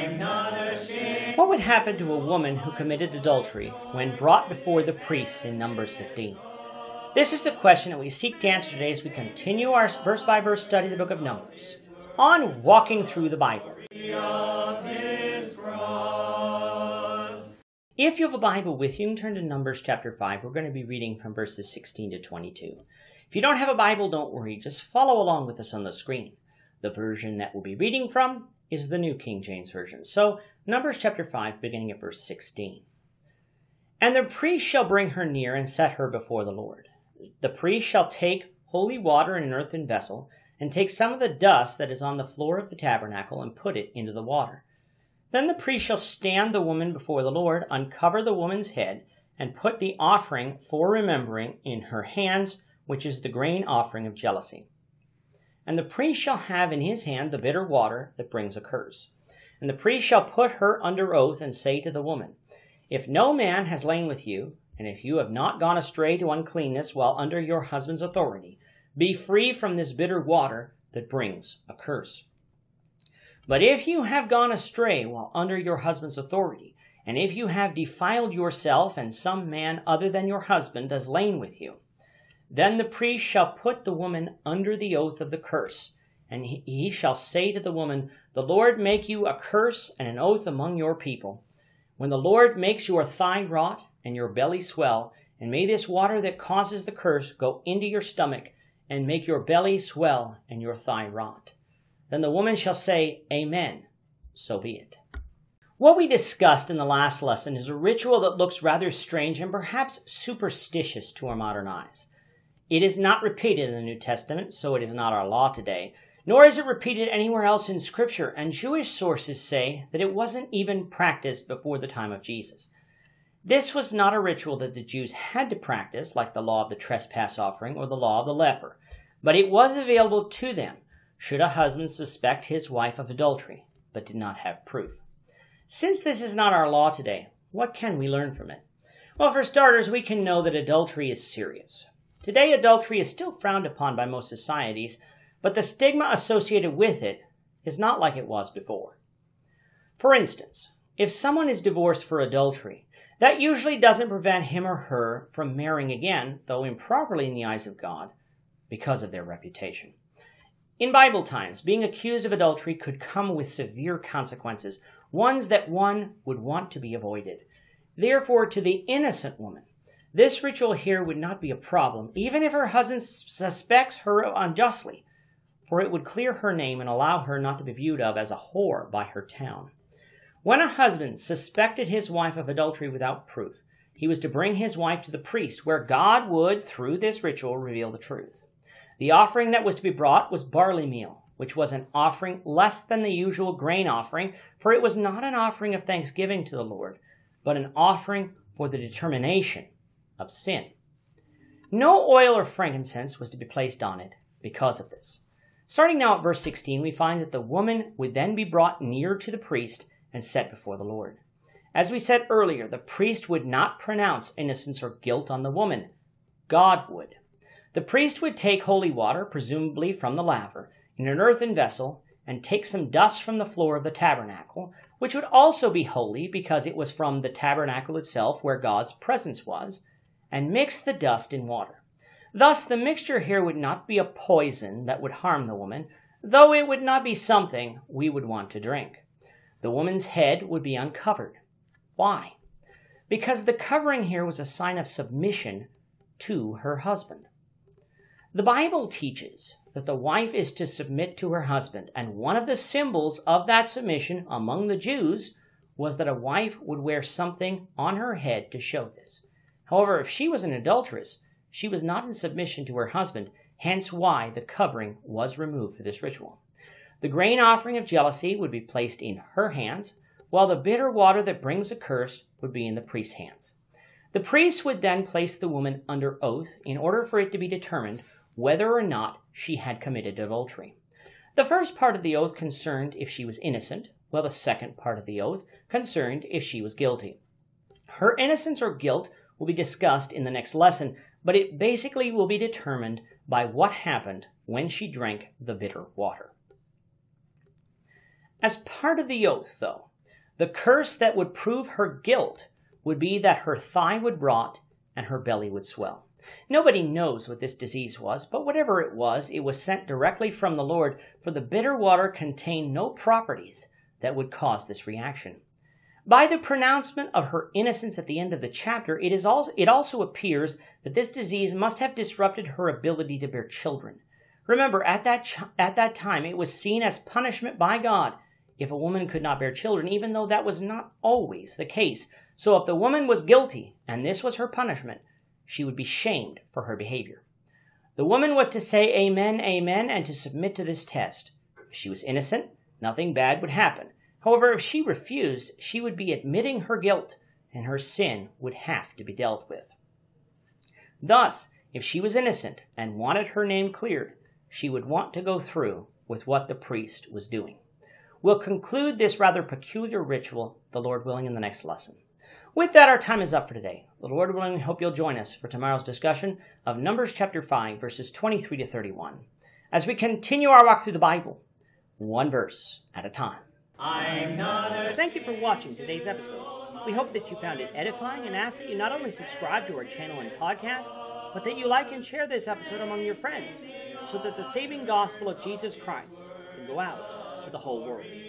am not ashamed. What would happen to a woman who committed adultery when brought before the priests in Numbers 15? This is the question that we seek to answer today as we continue our verse-by-verse study of the book of Numbers on Walking Through the Bible. If you have a Bible with you, turn to Numbers chapter 5. We're going to be reading from verses 16 to 22. If you don't have a Bible, don't worry. Just follow along with us on the screen. The version that we'll be reading from is the New King James Version. So, Numbers chapter 5, beginning at verse 16. And the priest shall bring her near and set her before the Lord. The priest shall take holy water in an earthen vessel, and take some of the dust that is on the floor of the tabernacle, and put it into the water. Then the priest shall stand the woman before the Lord, uncover the woman's head, and put the offering for remembering in her hands, which is the grain offering of jealousy. And the priest shall have in his hand the bitter water that brings a curse. And the priest shall put her under oath, and say to the woman, If no man has lain with you, and if you have not gone astray to uncleanness while under your husband's authority, be free from this bitter water that brings a curse. But if you have gone astray while under your husband's authority, and if you have defiled yourself, and some man other than your husband has lain with you, then the priest shall put the woman under the oath of the curse, and he shall say to the woman, The Lord make you a curse and an oath among your people. When the Lord makes your thigh rot and your belly swell, and may this water that causes the curse go into your stomach, and make your belly swell and your thigh rot. Then the woman shall say, Amen, so be it. What we discussed in the last lesson is a ritual that looks rather strange and perhaps superstitious to our modern eyes. It is not repeated in the New Testament, so it is not our law today, nor is it repeated anywhere else in Scripture, and Jewish sources say that it wasn't even practiced before the time of Jesus. This was not a ritual that the Jews had to practice, like the law of the trespass offering or the law of the leper, but it was available to them, should a husband suspect his wife of adultery, but did not have proof. Since this is not our law today, what can we learn from it? Well, for starters, we can know that adultery is serious. Today, adultery is still frowned upon by most societies, but the stigma associated with it is not like it was before. For instance, if someone is divorced for adultery, that usually doesn't prevent him or her from marrying again, though improperly in the eyes of God, because of their reputation. In Bible times, being accused of adultery could come with severe consequences, ones that one would want to be avoided. Therefore, to the innocent woman, this ritual here would not be a problem, even if her husband suspects her unjustly, for it would clear her name and allow her not to be viewed of as a whore by her town. When a husband suspected his wife of adultery without proof, he was to bring his wife to the priest, where God would, through this ritual, reveal the truth. The offering that was to be brought was barley meal, which was an offering less than the usual grain offering, for it was not an offering of thanksgiving to the Lord, but an offering for the determination of sin. No oil or frankincense was to be placed on it because of this. Starting now at verse 16, we find that the woman would then be brought near to the priest and set before the Lord. As we said earlier, the priest would not pronounce innocence or guilt on the woman. God would. The priest would take holy water, presumably from the laver, in an earthen vessel, and take some dust from the floor of the tabernacle, which would also be holy because it was from the tabernacle itself where God's presence was, and mix the dust in water. Thus, the mixture here would not be a poison that would harm the woman, though it would not be something we would want to drink. The woman's head would be uncovered. Why? Because the covering here was a sign of submission to her husband. The Bible teaches that the wife is to submit to her husband, and one of the symbols of that submission among the Jews was that a wife would wear something on her head to show this. However, if she was an adulteress, she was not in submission to her husband, hence why the covering was removed for this ritual. The grain offering of jealousy would be placed in her hands, while the bitter water that brings a curse would be in the priest's hands. The priest would then place the woman under oath in order for it to be determined whether or not she had committed adultery. The first part of the oath concerned if she was innocent, while the second part of the oath concerned if she was guilty. Her innocence or guilt will be discussed in the next lesson, but it basically will be determined by what happened when she drank the bitter water. As part of the oath, though, the curse that would prove her guilt would be that her thigh would rot and her belly would swell. Nobody knows what this disease was, but whatever it was sent directly from the Lord, for the bitter water contained no properties that would cause this reaction. By the pronouncement of her innocence at the end of the chapter, it also appears that this disease must have disrupted her ability to bear children. Remember, at that time, it was seen as punishment by God if a woman could not bear children, even though that was not always the case. So if the woman was guilty, and this was her punishment, she would be shamed for her behavior. The woman was to say amen, amen, and to submit to this test. If she was innocent, nothing bad would happen. However, if she refused, she would be admitting her guilt, and her sin would have to be dealt with. Thus, if she was innocent and wanted her name cleared, she would want to go through with what the priest was doing. We'll conclude this rather peculiar ritual, the Lord willing, in the next lesson. With that, our time is up for today. The Lord willing, we hope you'll join us for tomorrow's discussion of Numbers chapter 5, verses 23 to 31, as we continue our walk through the Bible, one verse at a time. Thank you for watching today's episode. We hope that you found it edifying and ask that you not only subscribe to our channel and podcast, but that you like and share this episode among your friends so that the saving gospel of Jesus Christ can go out to the whole world.